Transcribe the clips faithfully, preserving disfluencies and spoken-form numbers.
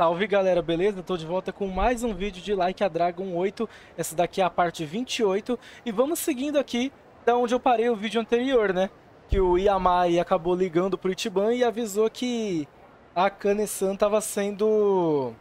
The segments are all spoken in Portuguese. Salve galera, beleza? Tô de volta com mais um vídeo de Like a Dragon oito. Essa daqui é a parte vinte e oito. E vamos seguindo aqui da onde eu parei o vídeo anterior, né? Que o Yamai acabou ligando pro Ichiban e avisou que a Akane-san tava sendo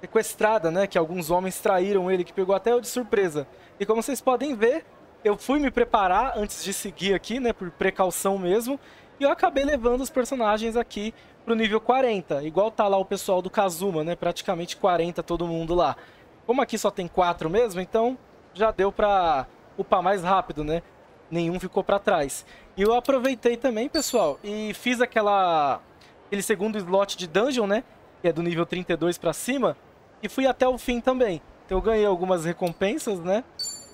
sequestrada, né? Que alguns homens traíram ele, que pegou até eu de surpresa. E como vocês podem ver, eu fui me preparar antes de seguir aqui, né? Por precaução mesmo. E eu acabei levando os personagens aqui pro nível quarenta, igual tá lá o pessoal do Kazuma, né? Praticamente quarenta todo mundo lá. Como aqui só tem quatro mesmo, então já deu pra upar mais rápido, né? Nenhum ficou pra trás. E eu aproveitei também, pessoal, e fiz aquela... aquele segundo slot de dungeon, né? Que é do nível trinta e dois pra cima. E fui até o fim também. Então eu ganhei algumas recompensas, né?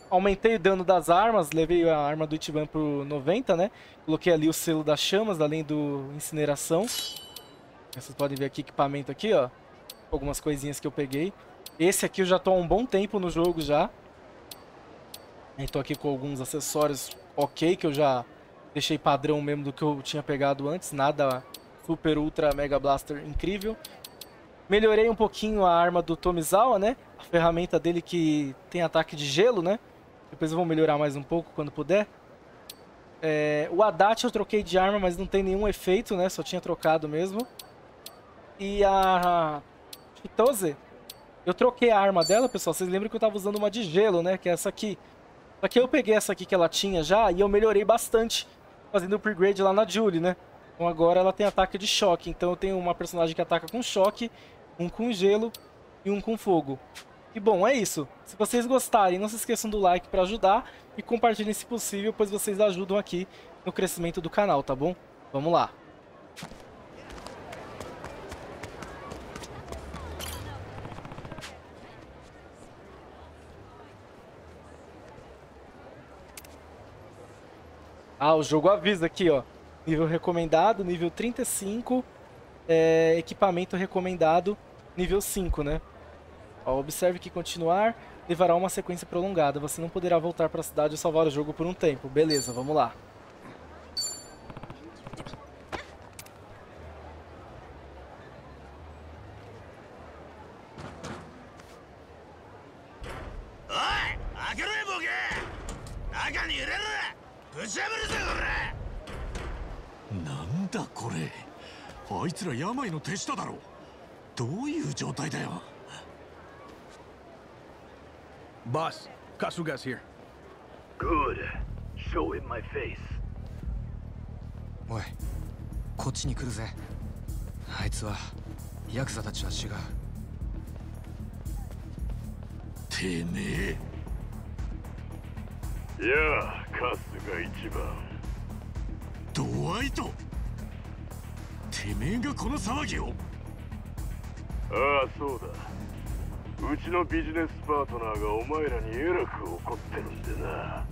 Aumentei o dano das armas, levei a arma do Ichiban pro noventa, né? Coloquei ali o selo das chamas, além do incineração. Vocês podem ver aqui equipamento aqui, ó. Algumas coisinhas que eu peguei. Esse aqui eu já tô há um bom tempo no jogo já. Eu tô aqui com alguns acessórios ok, que eu já deixei padrão mesmo do que eu tinha pegado antes. Nada super, ultra, mega blaster incrível. Melhorei um pouquinho a arma do Tomizawa, né? A ferramenta dele que tem ataque de gelo, né? Depois eu vou melhorar mais um pouco quando puder. É, o Adachi eu troquei de arma, mas não tem nenhum efeito, né? Só tinha trocado mesmo. E a Chitose, eu troquei a arma dela, pessoal. Vocês lembram que eu tava usando uma de gelo, né? Que é essa aqui. Só que eu peguei essa aqui que ela tinha já e eu melhorei bastante fazendo o upgrade lá na Julie, né? Então agora ela tem ataque de choque. Então eu tenho uma personagem que ataca com choque, um com gelo e um com fogo. E bom, é isso. Se vocês gostarem, não se esqueçam do like para ajudar e compartilhem se possível, pois vocês ajudam aqui no crescimento do canal, tá bom? Vamos lá. Ah, o jogo avisa aqui, ó. Nível recomendado, nível trinta e cinco, é, equipamento recomendado, nível cinco, né? Ó, observe que continuar levará uma sequência prolongada. Você não poderá voltar para a cidade ou salvar o jogo por um tempo. Beleza, vamos lá. Boss, Kasuga's here. Good. Show him my face. Oi, こっちに来るぜ。あいつはヤクザたちは違う。てめえ。いや、Kasuga一番。ドワイト。てめえがこの騒ぎを。ああ、そうだ。うちのビジネスパートナーがお前らにえらく怒ってるんでな。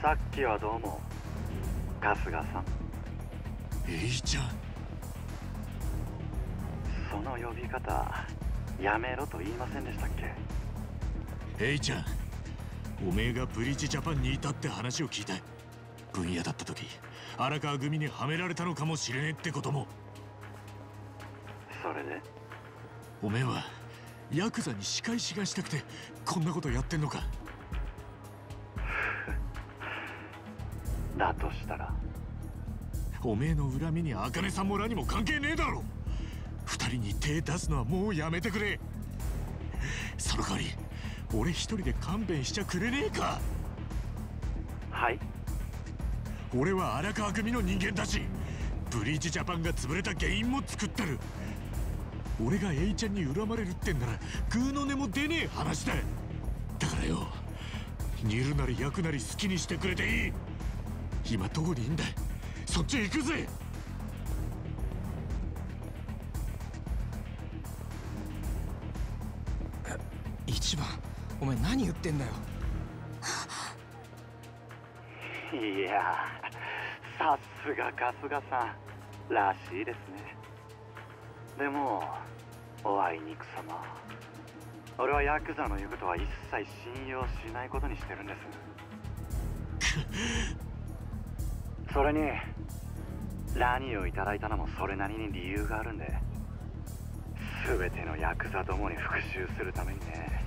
さっきはどうも、春日さん。えいちゃん。その呼び方、やめろと言いませんでしたっけ。えいちゃん、おめえがブリッジジャパンにいたって話を聞いた。分野だった時、荒川組にはめられたのかもしれねえってことも。それで。 おめえはヤクザに仕返しがしたくてこんなことやってんのかだとしたらおめえの恨みに茜さんもらにも関係ねえだろ二人に手出すのはもうやめてくれその代わり俺一人で勘弁しちゃくれねえかはい俺は荒川組の人間だしブリーチジャパンが潰れた原因も作ってる 俺がエイちゃんに恨まれるってんならグーの根も出ねえ話だだからよ煮るなり焼くなり好きにしてくれていい今どこにいんだそっち行くぜ一番お前何言ってんだよいやさすが春日さんらしいですね でもおあいにくさま俺はヤクザの言うことは一切信用しないことにしてるんですそれにラニをいただいたのもそれなりに理由があるんで全てのヤクザどもに復讐するためにね。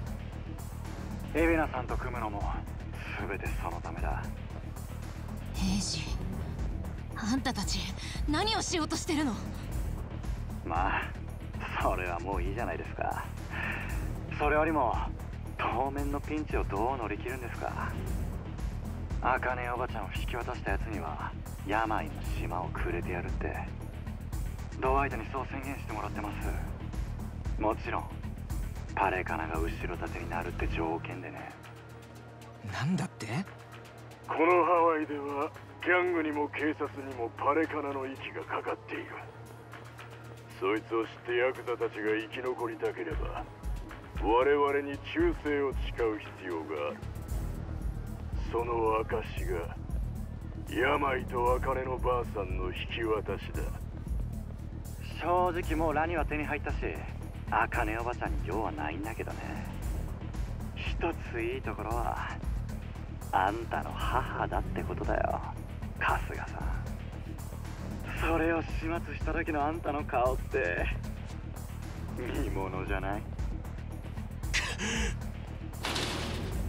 エビナさんと組むのも全てそのためだ。兵士、あんたたち何をしようとしてるの？まあ、それはもういいじゃないですか。それよりも当面のピンチをどう乗り切るんですか。茜おばちゃんを引き渡したやつには病の島をくれてやるって同相手にそう宣言してもらってます。もちろんパレカナが後ろ盾になるって条件でね。なんだって？このハワイではギャングにも警察にもパレカナの息がかかっている。そいつを知ってヤクザたちが生き残りたければ我々に忠誠を誓う必要がある。その証が病と茜のばあさんの引き渡しだ。正直もうラには手に入ったし、茜おばちゃんに用はないんだけどね。一ついいところはあんたの母だってことだよ、春日さん。それを始末した時のあんたの顔って見ものじゃない？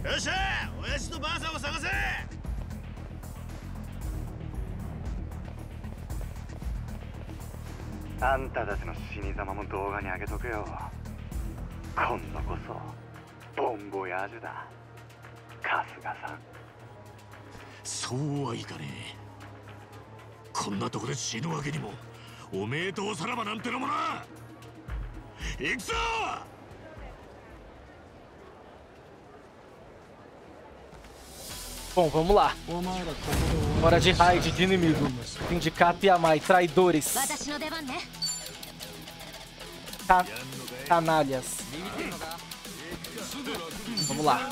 よっしゃ、親父とばあさんを探せ。あんたたちの死に様も動画にあげとくよ。今度こそボンボヤージュだ、春日さん。そうはいかねえ。こんなとこで死ぬわけにも、おめえとおさらばなんてのもな。行くぞ！Bom, vamos lá. Hora de raid de inimigo. Sindicato Yamai, traidores. Ca canalhas. Vamos lá.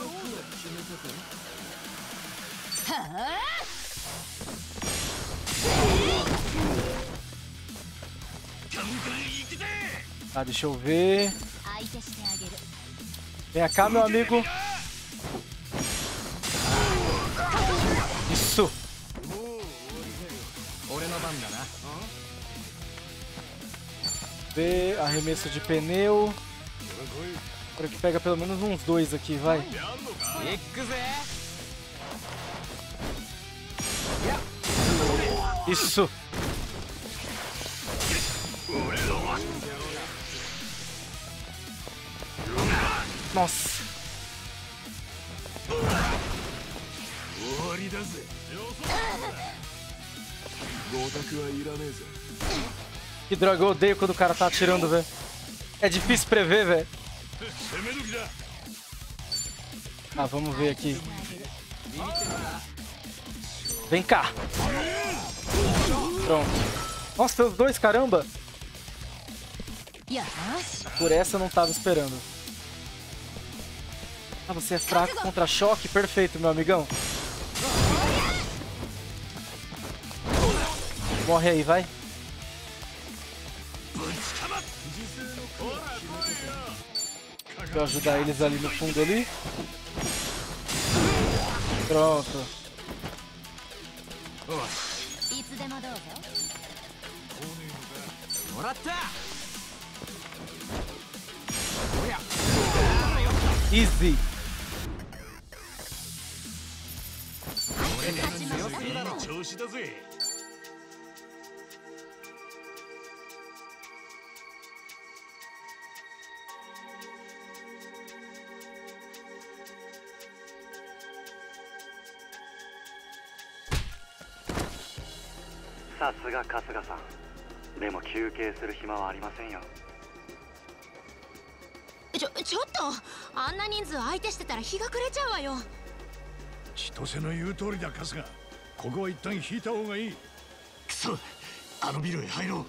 Tá, deixa eu ver. Vem cá, meu amigo. Isso. B, arremesso de pneu. Agora que pega pelo menos uns dois aqui, vai. Isso. Nossa. Que droga, eu odeio quando o cara tá atirando, velho. É difícil prever, velho. Ah, vamos ver aqui. Vem cá. Pronto. Nossa, tem os dois, caramba. Por essa eu não tava esperando. Ah, você é fraco contra choque? Perfeito, meu amigão. Morre aí, vai. Vou ajudar eles ali no fundo ali. Pronto. Easy. Sasuga Kasuga-san. でも休憩する暇はありませんよ。ちょ、ちょっと、あんな人数相手してたら日が暮れちゃうわよ。千歳の言う通りだ、春日。ここは一旦引いた方がいい。くそ、あのビルへ入ろう。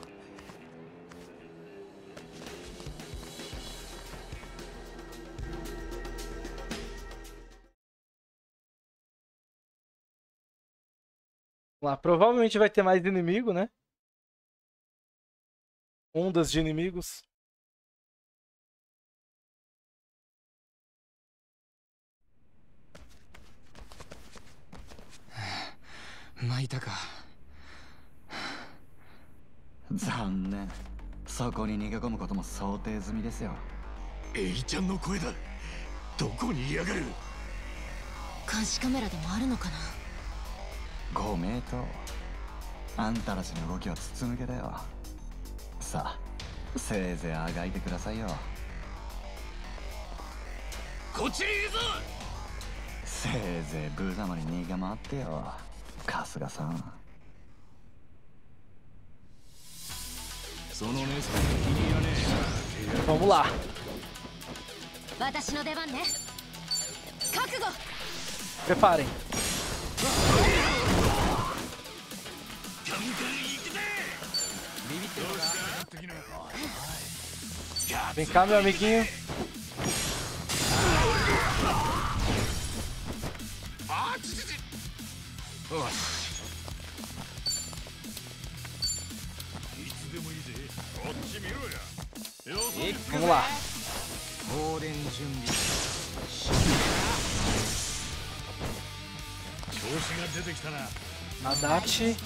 Lá, provavelmente vai ter mais inimigo, né? Ondas de inimigos. Maitaka. Zannen. そこに逃げ込むことも想定済みですよ。エイちゃんの声だ。どこにいやがる。監視カメラでもあるのかな。ご名答。あんたたちの動きは筒抜けだよ。さあ、せいぜいあがいてくださいよ。こっちにいるぞ。せいぜい無様に逃げ回ってよ、春日さん。Vamos lá. Preparem. Vem cá, meu amiguinho. Vamos lá. Adachi.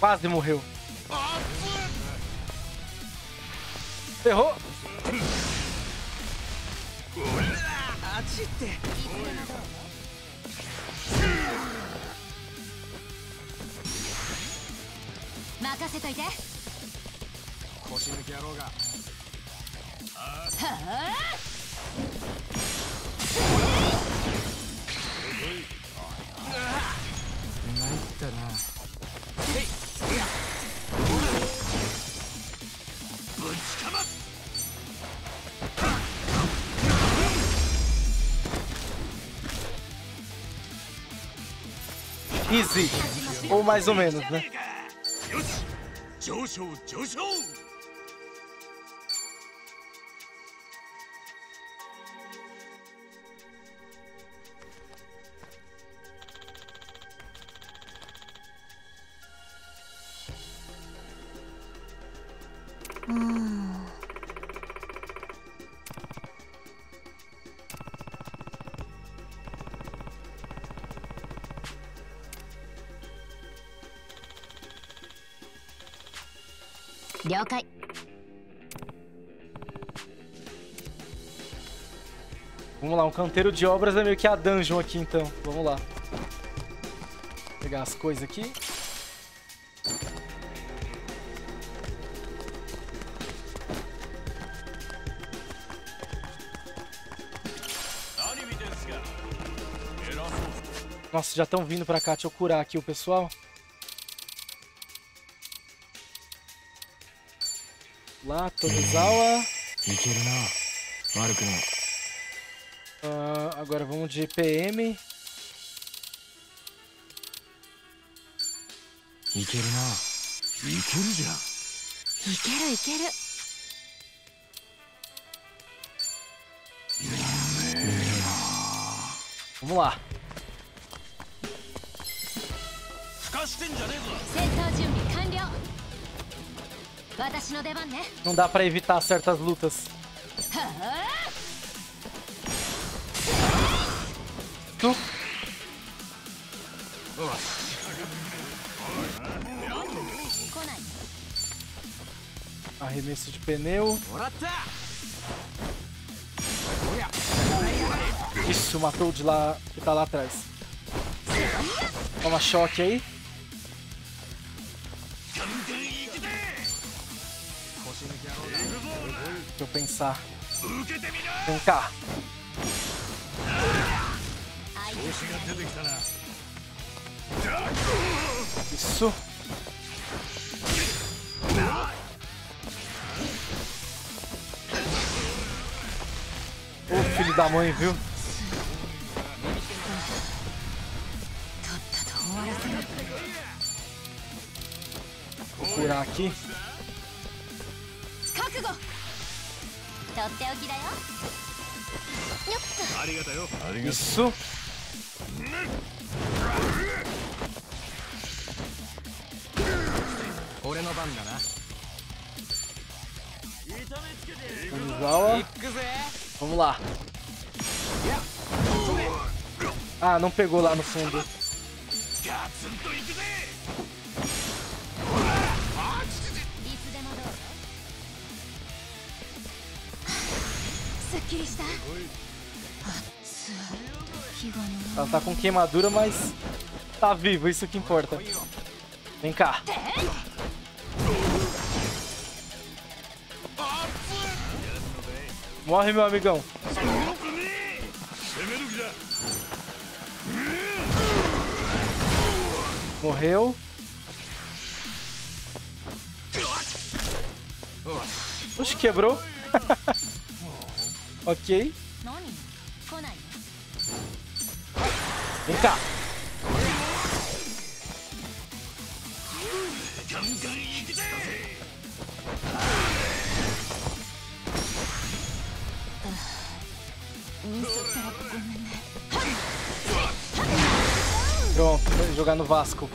Quase morreu. Ferrou. Easy, ou mais ou menos, né? Vamos lá, um canteiro de obras é meio que a dungeon aqui, então. Vamos lá. Vou pegar as coisas aqui. Nossa, já estão vindo pra cá. Deixa eu curar aqui o pessoal. Lá, Tomizawa. Uh, agora vamos de P M. Vamos lá. Não dá pra evitar certas lutas. Tu? Arremesso de pneu. Isso, matou o de lá que tá lá atrás. Toma choque aí. Deixa eu pensar. Vem cá. Isso. Ô filho da mãe, viu? Vou curar aqui. Isso. Vamos lá. Ah, não pegou lá no fundo. Ela tá com queimadura, mas tá vivo, isso que importa. Vem cá. Morre, meu amigão. Morreu. Oxe, quebrou. Ok. Vem cá. Pronto, vou jogar no Vasco.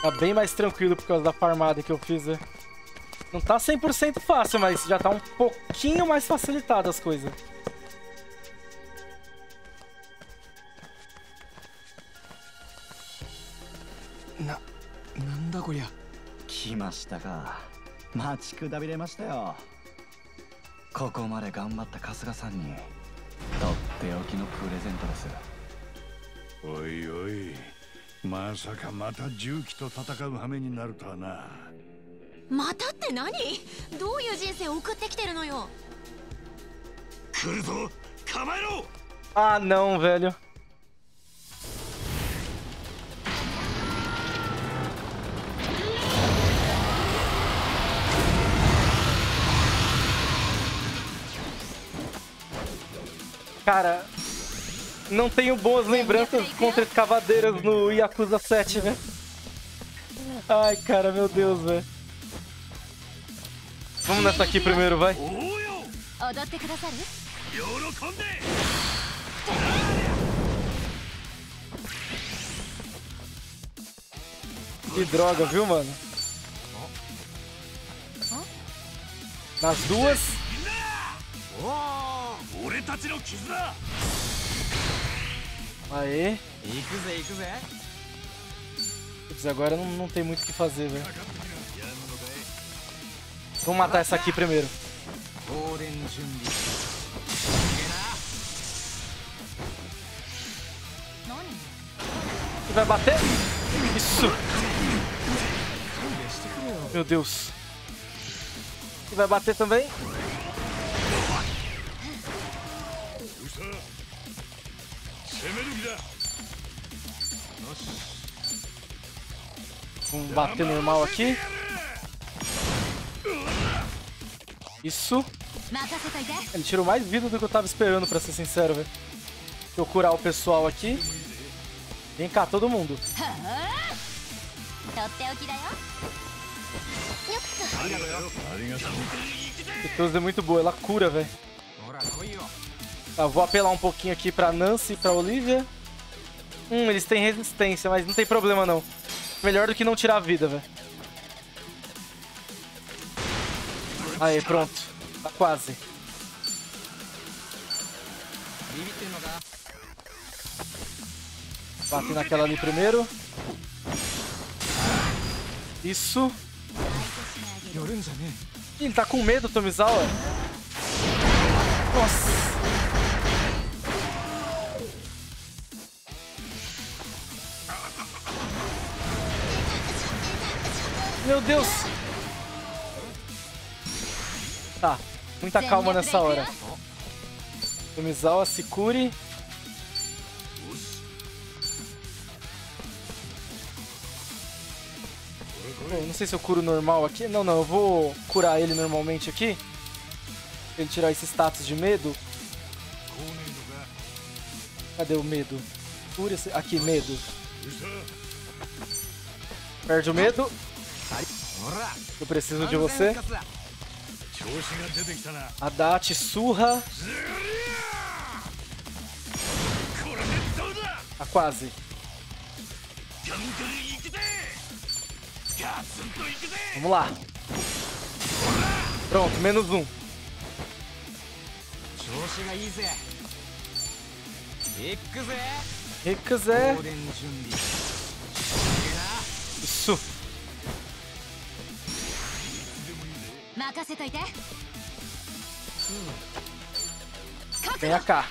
Tá bem mais tranquilo por causa da farmada que eu fiz, né? Não tá cem por cento fácil, mas já tá um pouquinho mais facilitado as coisas. Na... Nanda goya? Kimashita ga. Machi kudabiremashita yo. Koko made ganbatta Kasuga-san ni totte oki no presente desu. Oi oi. Masaka mata Juki to tatakau hame ni naru to ha na. またって何？どういう人生を送ってきてるのよ。来るぞ、構えろ。Ah, não, velho. Cara, não tenho boas lembranças contra escavadeiras no Yakuza sete, velho. Ai, cara, meu Deus, velho. Vamos nessa aqui primeiro, vai. Que droga, viu, mano? Nas duas. Aê. Agora não, não tem muito o que fazer, velho. Vamos matar essa aqui primeiro. Vai bater? Isso! Meu Deus! E vai bater também? Vamos bater normal aqui. Isso. Ele tirou mais vida do que eu tava esperando, pra ser sincero, velho. Deixa eu curar o pessoal aqui. Vem cá, todo mundo. Chitose é muito boa, ela cura, velho. Tá, vou apelar um pouquinho aqui pra Nancy e pra Olivia. Hum, eles têm resistência, mas não tem problema, não. Melhor do que não tirar a vida, velho. Aí, pronto. Tá quase. Bate naquela ali primeiro. Isso. Ih, ele tá com medo, Tomizawa. Nossa. Meu Deus. Tá, muita calma nessa hora. Tomizawa, se cure. Bom, não sei se eu curo normal aqui. Não, não, eu vou curar ele normalmente aqui. Pra ele tirar esse status de medo. Cadê o medo? Cura esse... Aqui, medo. Perde o medo. Eu preciso de você. Adachi, surra. Tá quase. Vamos lá. Pronto, menos um. Yakuza. Isso. Vem cá.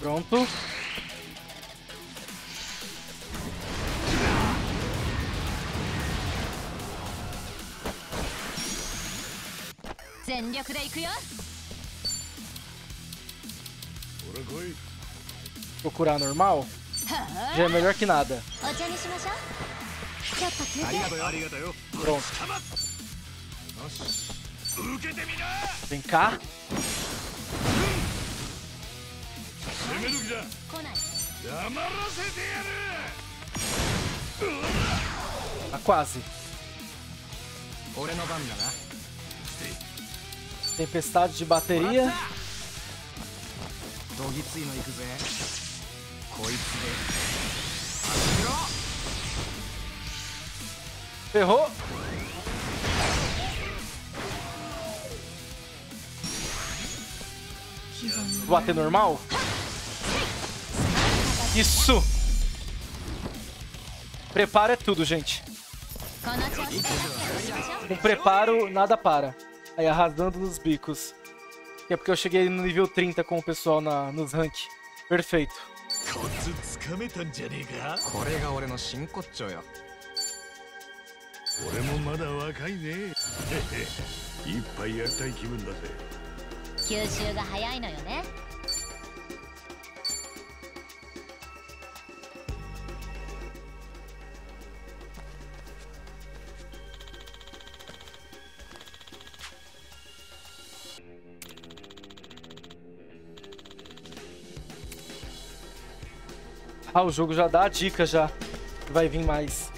Pronto. Procurar normal? Já é melhor que nada. Pronto. Vem cá. Ah, quase. Tempestade de bateria. Ferrou. Vou bater normal? Isso! Preparo é tudo, gente. Com preparo, nada para. Aí, arrasando nos bicos. É porque eu cheguei no nível trinta com o pessoal na, nos rank. Perfeito. Ah, o jogo já dá a dica já. Vai vir mais.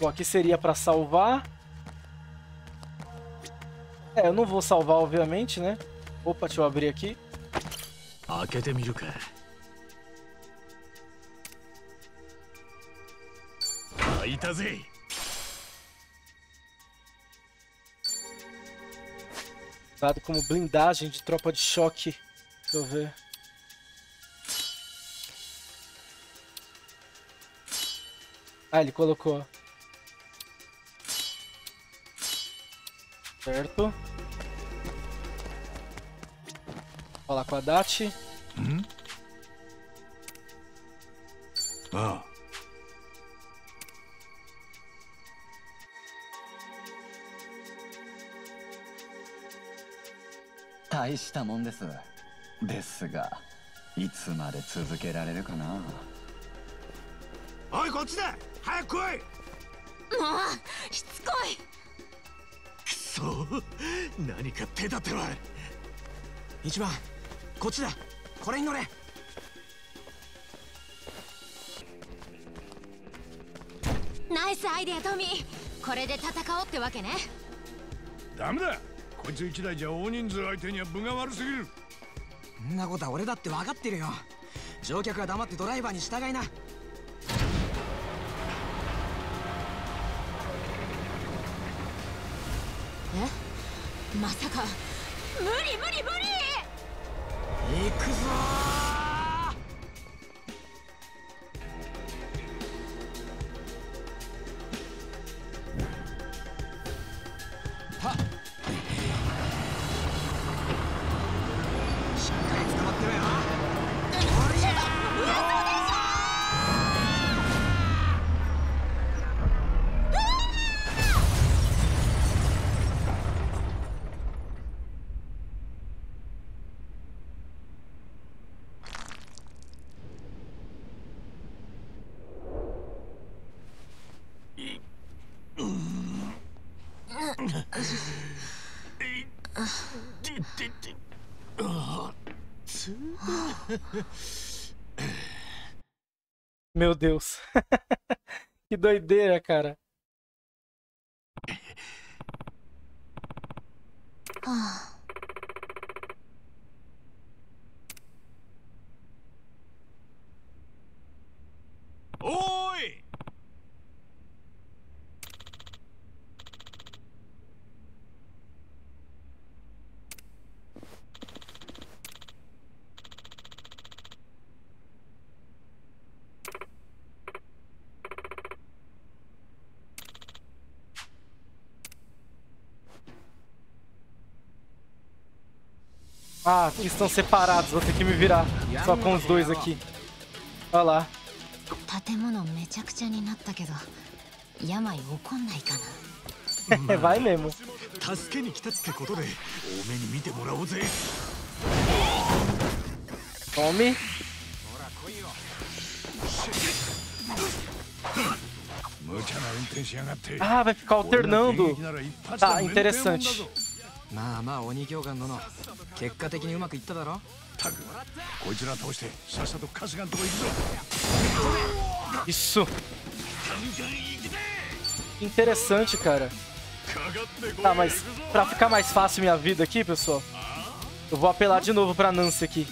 Bom, aqui seria pra salvar. É, eu não vou salvar, obviamente, né? Opa, deixa eu abrir aqui. Dado como blindagem de tropa de choque. Deixa eu ver. Ah, ele colocou. Certo. Falar com a Adachi. Hum? Ah. Taishita mon desu. Desu ga, itsu made tsuzukerarelu kana? Oi, kochi da! Hayaku koi! Mou, shitsukoi! 何か手立てはある。一番、こっちだ。これに乗れ。ナイスアイデア、トミー。これで戦おうってわけね。ダメだ。こいつ一台じゃ大人数相手には分が悪すぎる。そんなことは俺だって分かってるよ。乗客は黙ってドライバーに従いな。 Meu Deus. Que doideira, cara. Oi! Ah, aqui estão separados, vou ter que me virar. Só com os dois aqui. Olha lá. Vai mesmo. Tome. Ah, vai ficar alternando. Tá, interessante. Isso. Interessante, cara. Tá, mas pra ficar mais fácil minha vida aqui, pessoal, eu vou apelar de novo pra Nancy aqui.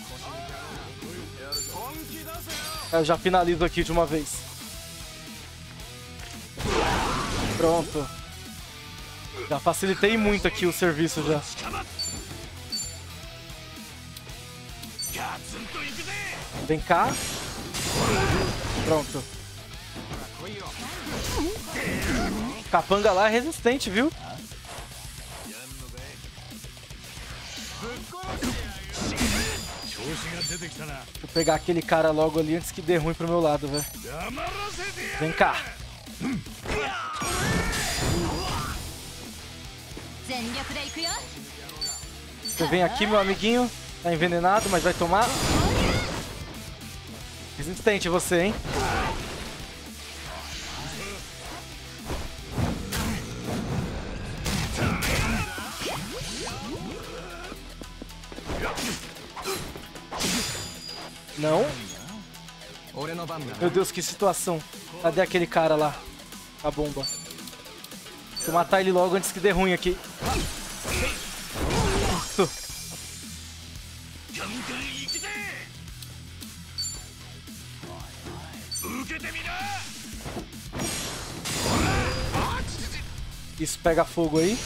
Eu já finalizo aqui de uma vez. Pronto. Já facilitei muito aqui o serviço já. Vem cá. Pronto. Capanga lá é resistente, viu? Vou pegar aquele cara logo ali antes que dê ruim pro meu lado, velho. Vem cá. Você vem aqui, meu amiguinho. Tá envenenado, mas vai tomar. Resistente você, hein? Não. Meu Deus, que situação. Cadê aquele cara lá? A bomba. Vou matar ele logo antes que dê ruim aqui. Isso. Isso, pega fogo aí.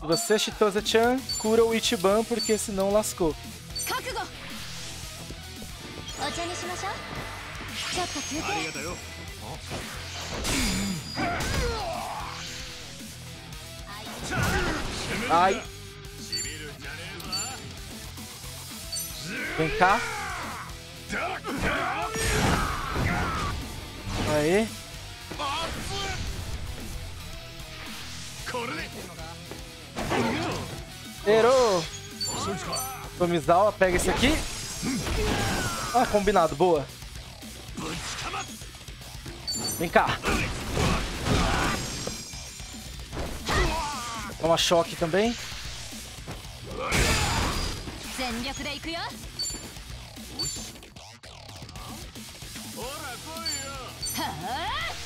Você, Chitose-chan, cura o Ichiban, porque senão lascou. Ai. Vem cá. Aê. Herô! Tomizawa, pega esse aqui. Ah, combinado, boa. Vem cá. Toma choque também.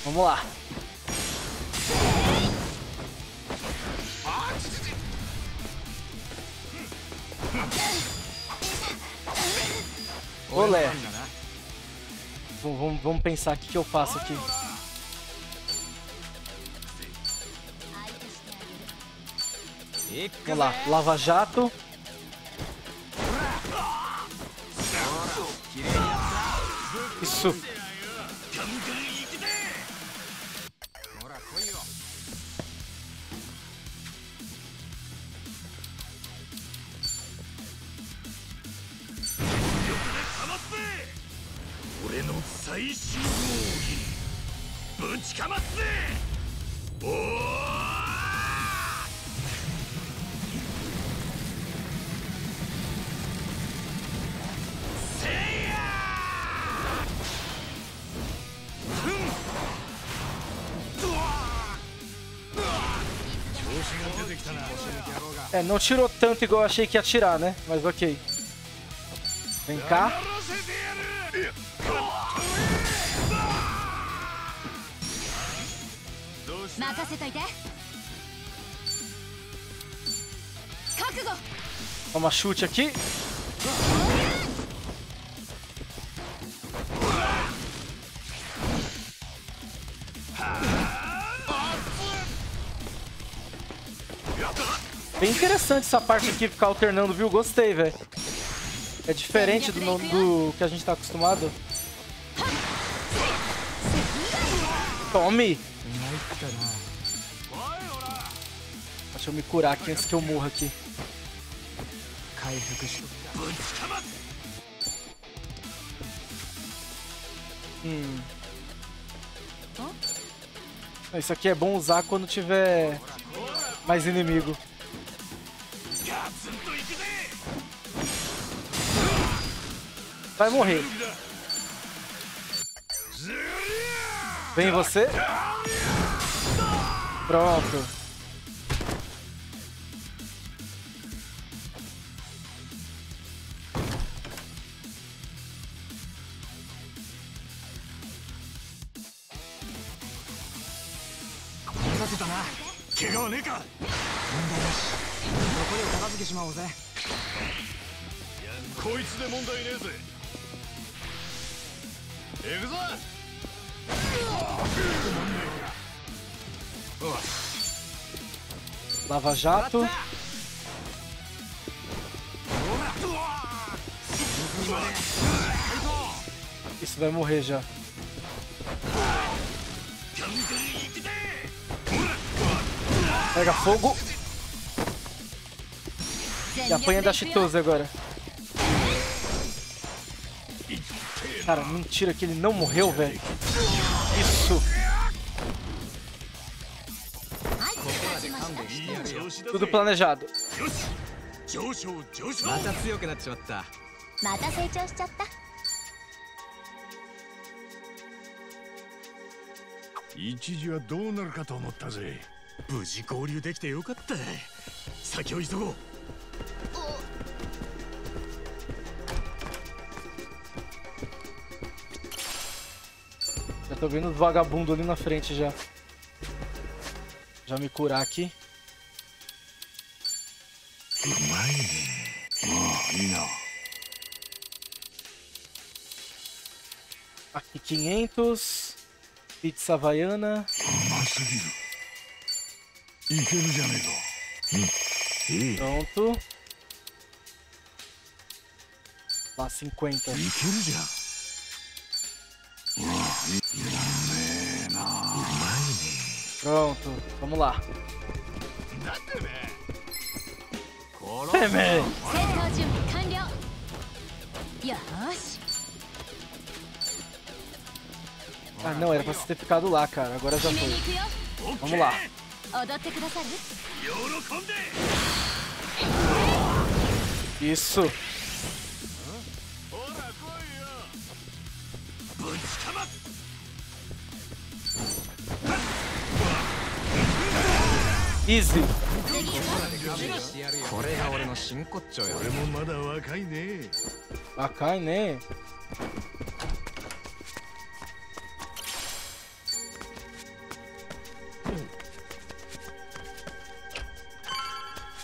Vamos lá. Olé. Bom, vamos, vamos pensar o que eu faço aqui. Vamos lá, lava jato. Isso. É, não tirou tanto igual eu achei que ia tirar, né? Mas ok. Vem cá. Toma chute aqui. Bem interessante essa parte aqui, ficar alternando, viu? Gostei, velho. É diferente do, do que a gente tá acostumado. Tome! Deixa eu me curar aqui antes que eu morra aqui. Hum. Isso aqui é bom usar quando tiver mais inimigo. Vai morrer. Vem você. Pronto. Lava jato. Isso vai morrer já. Pega fogo. E apanha da Chitose agora. Cara, mentira que ele não morreu, velho. Isso. Tudo planejado. Já tô vendo o vagabundo ali na frente já. Já me curar aqui. Aqui quinhentos. Pizza havaiana. Pronto. Lá cinquenta. Pronto, vamos lá. Teme! Ah, não, era pra você ter ficado lá, cara. Agora já foi. Vamos lá. Isso. Easy. Bacai, né?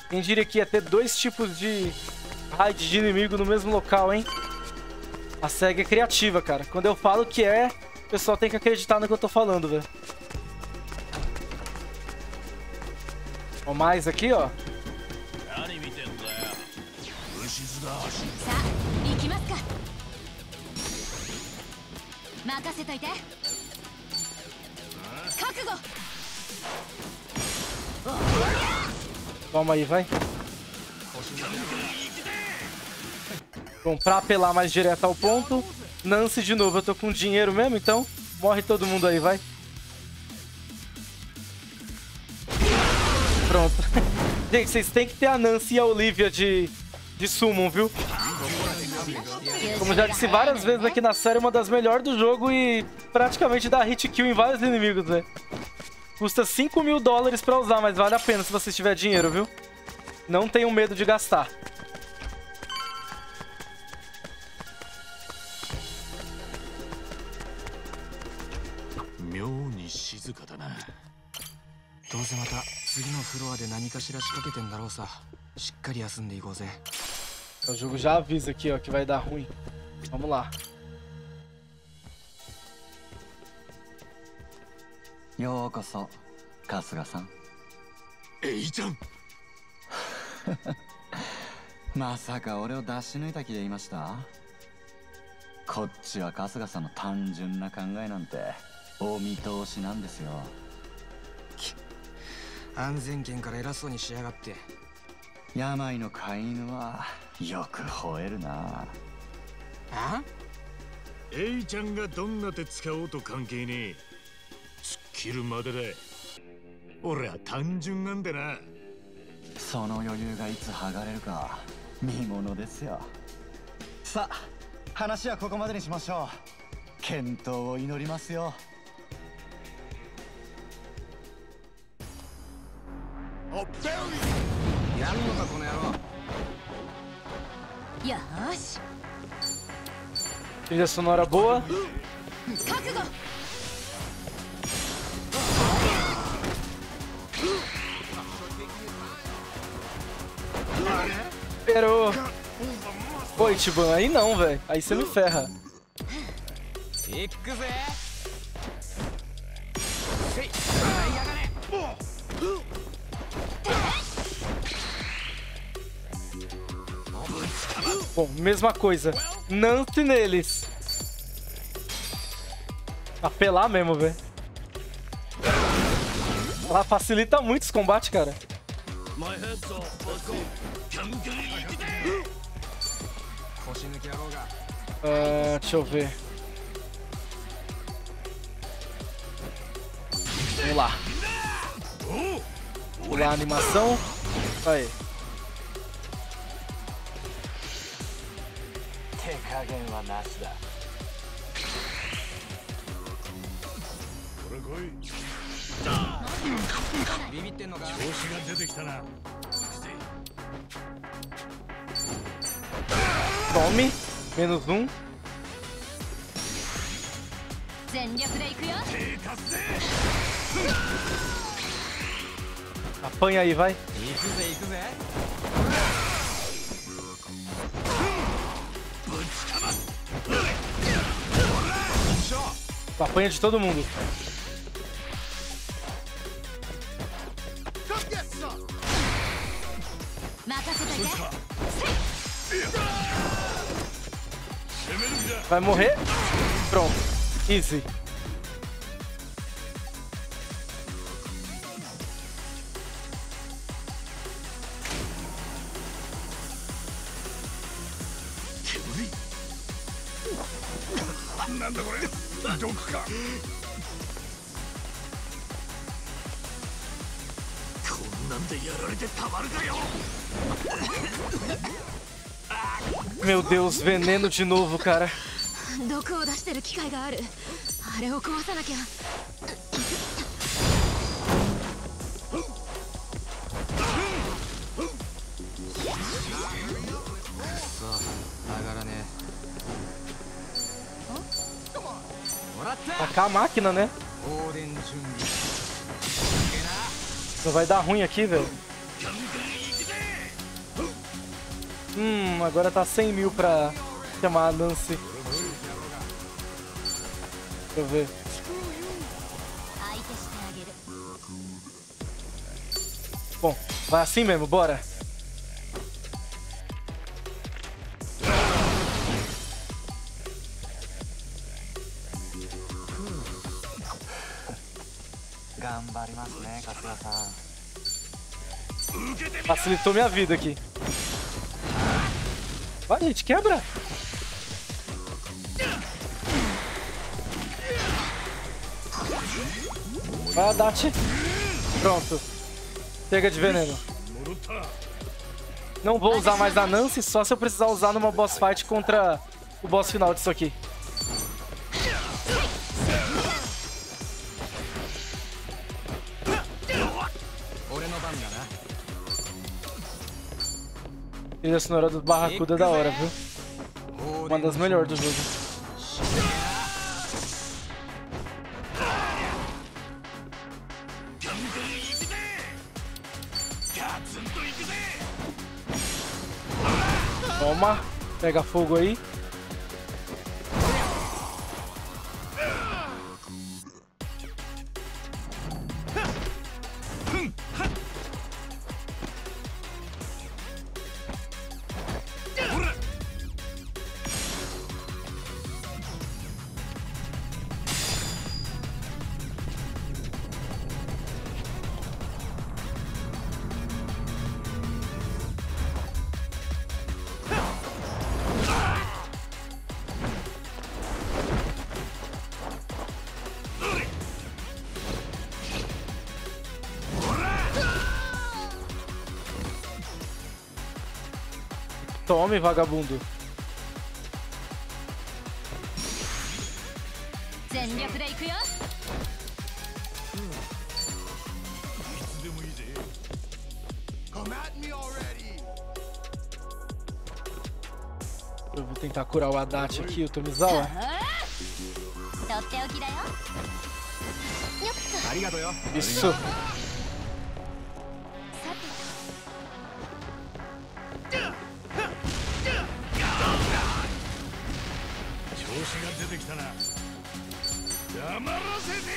Quem diria que ia ter dois tipos de raid de inimigo no mesmo local, hein? A Sega é criativa, cara. Quando eu falo que é, o pessoal tem que acreditar no que eu tô falando, velho. Ó, mais aqui, ó. Toma aí, vai. Bom, pra apelar mais direto ao ponto, Nancy de novo. Eu tô com dinheiro mesmo, então morre todo mundo aí, vai. Pronto. Gente, vocês têm que ter a Nancy e a Olivia de, de Summon, viu? Como já disse várias vezes aqui na série, uma das melhores do jogo e praticamente dá hit kill em vários inimigos, né? Custa cinco mil dólares pra usar, mas vale a pena se você tiver dinheiro, viu? Não tenham medo de gastar. O jogo já avisa aqui, ó, que vai dar ruim. Vamos lá. Yokoso, Kasuga-san. Ei-chan. Masaka, eu dashinuita ki deimashita? Kocchi wa Kasuga-san no tanjun na kangae nante, o mitoushi nan desu yo. 安全圏から偉そうにしやがって。病の飼い犬はよく吠えるな。あ？エイちゃんがどんな手使おうと関係ねえ。突っ切るまでだ。俺は単純なんでな。その余裕がいつ剥がれるか見ものですよ。さあ、話はここまでにしましょう。健闘を祈りますよ。やるのかこの野郎。よし。Trilha sonora boa. Esperou. Pô, Ichiban, aí não, velho. Aí você me ferra. Bom, mesma coisa. Nancy neles. Apelar mesmo, velho. Ela facilita muito os combates, cara. Uh, deixa eu ver. Vamos lá. Vamos lá, a animação. Aí. Tome, menos um. Apanha aí, vai. Apanha de todo mundo. Vai morrer? Pronto. Easy. Meu Deus, veneno de novo, cara. Tacar a máquina, né? Só vai dar ruim aqui, velho. Hum, agora tá cem mil pra chamar a Nancy. Deixa eu ver. Bom, vai assim mesmo, bora. Facilitou minha vida aqui. Vai, gente, quebra! Vai, Adachi. Pronto. Chega de veneno. Não vou usar mais a Nancy, só se eu precisar usar numa boss fight contra o boss final disso aqui. E a sonora do Barracuda é da hora, viu? Uma das melhores do jogo. Toma, pega fogo aí. Tome, vagabundo. Eu vou tentar curar o Adachi aqui, o Tomizawa. Isso.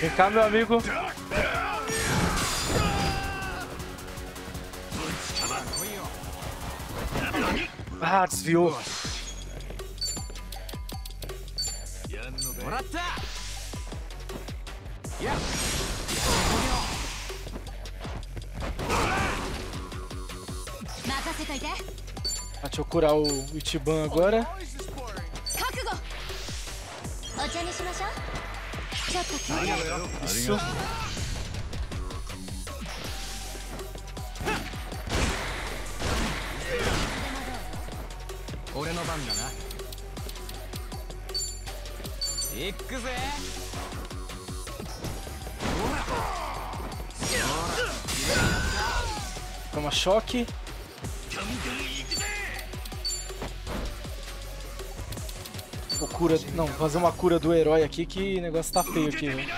Vem cá, meu amigo. Ah, desviou. Deixa eu curar o Ichiban agora. Isso. Toma choque. Ou cura... Não, fazer uma cura do herói aqui que o negócio tá feio aqui, velho.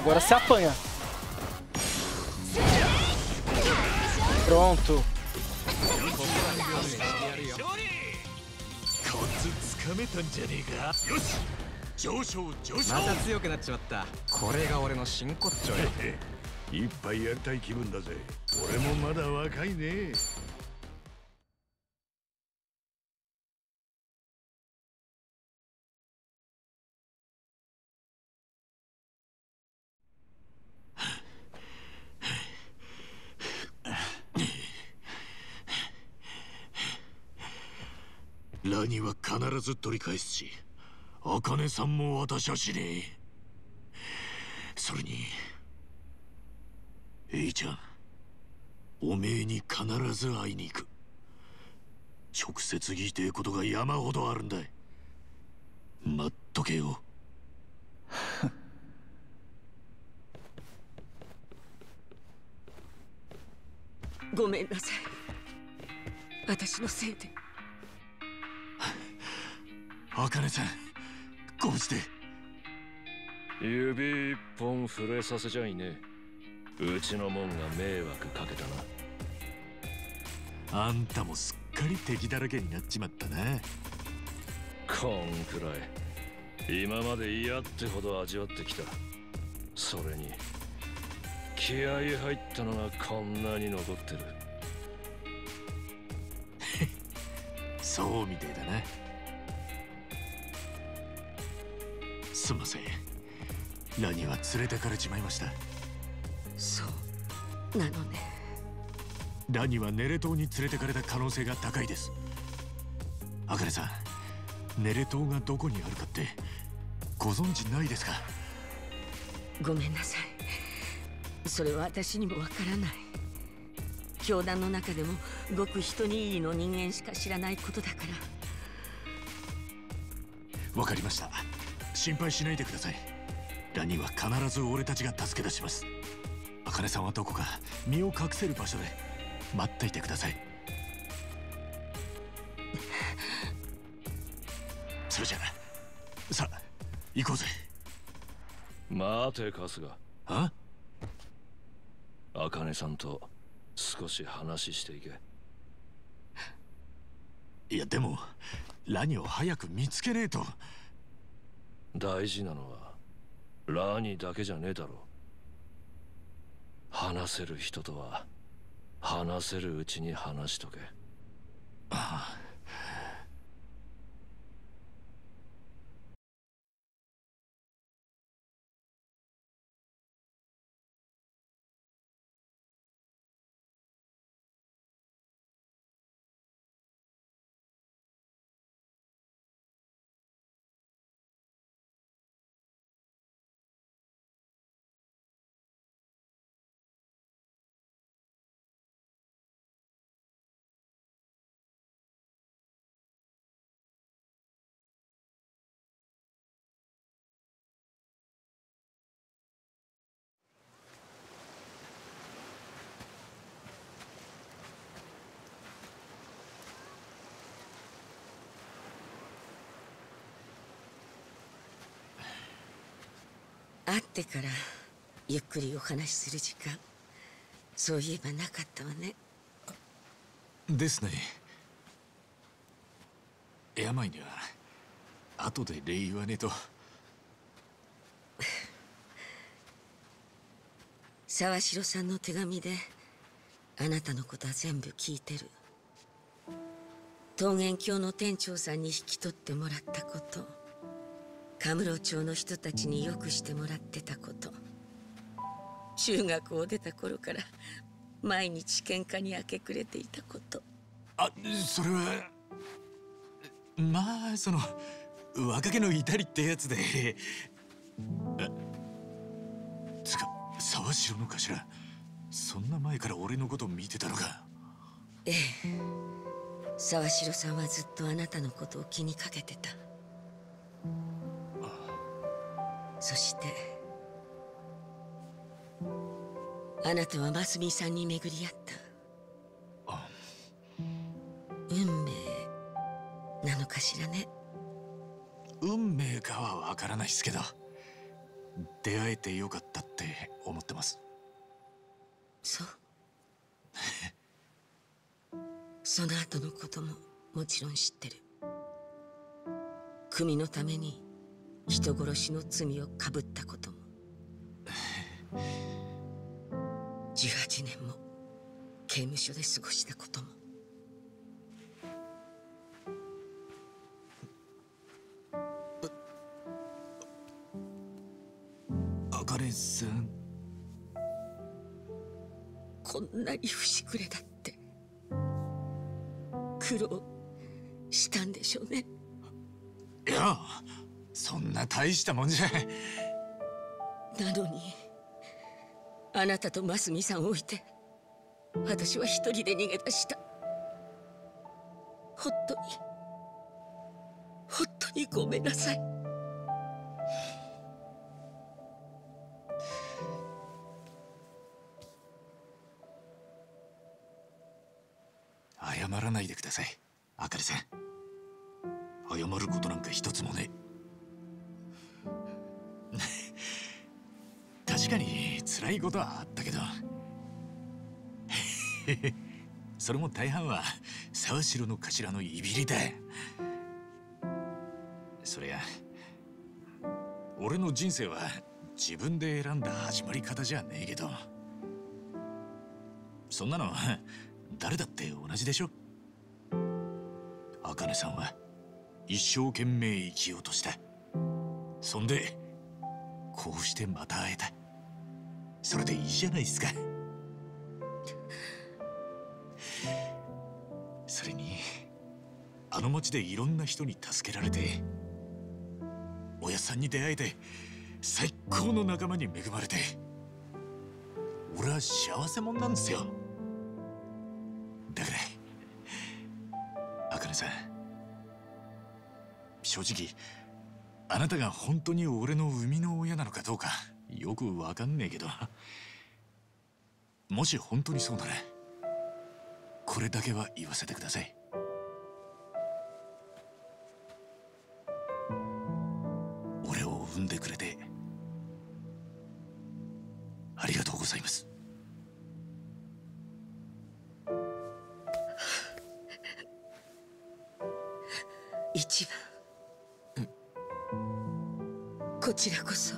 Agora se apanha. Pronto.ごめんなさい。私のせいで。 Akane-san, como está? Yubi ippon furei sasejai ne. Uchi no mon ga meiwaku kaketa na. Anta mo sukkari teki darake ni natchimatta na. Kon kurai, ima made iya tte hodo ajiwatte kita. Sore ni, kiai haitta no ga konna ni nokotteru. Sou mitei da na. すみません。何は連れてかれちまいました。そうなのね。何はネレ島に連れてかれた可能性が高いです。あかねさん、ネレ島がどこにあるかってご存知ないですか？ごめんなさい。それは私にもわからない。教団の中でもごく一握りの人間しか知らないことだから。わかりました。 心配しないでください。ラニーは必ず俺たちが助け出します。あかねさんはどこか身を隠せる場所で待っていてください。それじゃあ、さあ行こうぜ。待て、春日。あ？あかねさんと少し話していけ。いやでもラニーを早く見つけねえと。 大事なのはラーニーだけじゃねえだろう。話せる人とは話せるうちに話しとけ。ああ。会ってからゆっくりお話しする時間、そういえばなかったわね。ですね。病には後で礼言わねえと。沢城さんの手紙であなたのことは全部聞いてる。桃源郷の店長さんに引き取ってもらったこと、神室町の人たちによくしてもらってたこと、中学を出た頃から毎日喧嘩に明け暮れていたこと。あ、それはまあその若気の至りってやつで、つか沢城の頭、そんな前から俺のこと見てたのか。ええ、沢城さんはずっとあなたのことを気にかけてた。そしてあなたはますみさんに巡り合った。運命なのかしらね。運命かはわからないっすけど、出会えてよかったって思ってます。そう。その後のことももちろん知ってる。組のために人殺しの罪をかぶったことも、じゅうはちねんも刑務所で過ごしたことも。茜さん、こんなに不しくれだって苦労したんでしょうね。いや、そんな大したもんじゃ。なのにあなたと真澄さんを置いて私は一人で逃げ出した。本当に本当にごめんなさい。謝らないでください、あかりさん。謝ることなんか一つもね。確かに辛いことはあったけどそれも大半は沢城の頭のいびりだ。そりゃ俺の人生は自分で選んだ始まり方じゃねえけど、そんなの誰だって同じでしょ。茜さんは一生懸命生きようとした。そんでこうしてまた会えた。それでいいじゃないですか。それにあの町でいろんな人に助けられて、おやさんに出会えて、最高の仲間に恵まれて、俺は幸せ者なんですよ。だから茜さん、正直あなたが本当に俺の生みの親なのかどうかよくわかんねえけど、もし本当にそうならこれだけは言わせてください。俺を産んでくれてありがとうございます。一番、こちらこそ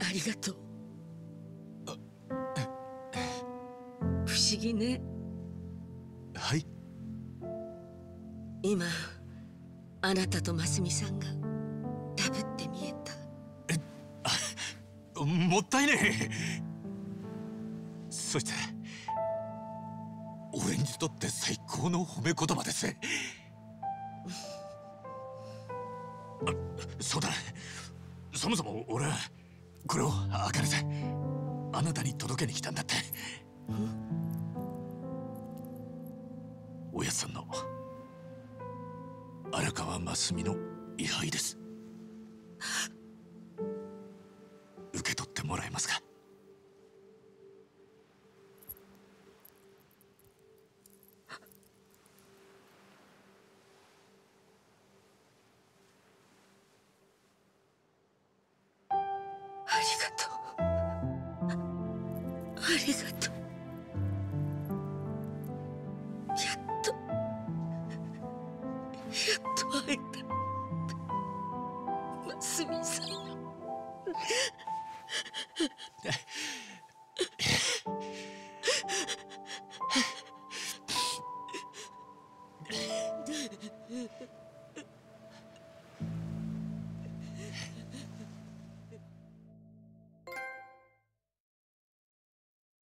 ありがとう。不思議ね。はい。今あなたと真澄さんがダブって見えた。えあ、もったいねえ。そして俺にとって最高の褒め言葉です。あ、そうだ、そもそも俺はこれを茜さん、あなたに届けに来たんだって。おやさんの荒川真澄の位牌です。受け取ってもらえますか。ありがとう。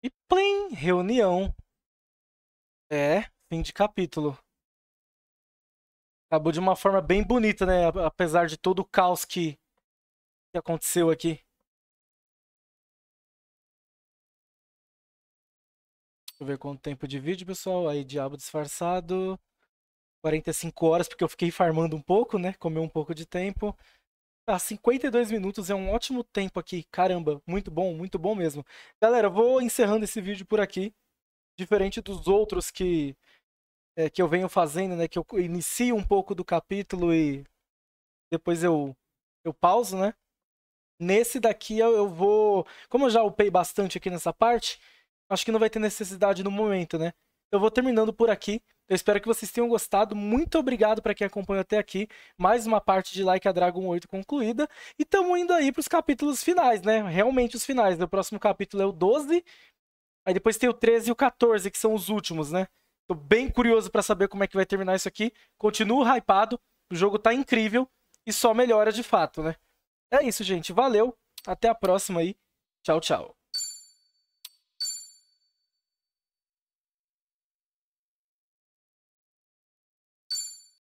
E plim! Reunião. É, fim de capítulo. Acabou de uma forma bem bonita, né? Apesar de todo o caos que, que aconteceu aqui. Deixa eu ver quanto tempo de vídeo, pessoal. Aí, diabo disfarçado. quarenta e cinco horas, porque eu fiquei farmando um pouco, né? Comeu um pouco de tempo. Tá, ah, cinquenta e dois minutos é um ótimo tempo aqui. Caramba, muito bom, muito bom mesmo. Galera, eu vou encerrando esse vídeo por aqui. Diferente dos outros que, é, que eu venho fazendo, né? Que eu inicio um pouco do capítulo e depois eu, eu pauso, né? Nesse daqui eu, eu vou... Como eu já upei bastante aqui nessa parte, acho que não vai ter necessidade no momento, né? Eu vou terminando por aqui. Eu espero que vocês tenham gostado. Muito obrigado para quem acompanhou até aqui. Mais uma parte de Like a Dragon oito concluída. E estamos indo aí para os capítulos finais, né? Realmente os finais. O próximo capítulo é o doze. Aí depois tem o treze e o quatorze, que são os últimos, né? Tô bem curioso para saber como é que vai terminar isso aqui. Continuo hypado. O jogo tá incrível. E só melhora de fato, né? É isso, gente. Valeu. Até a próxima aí. Tchau, tchau.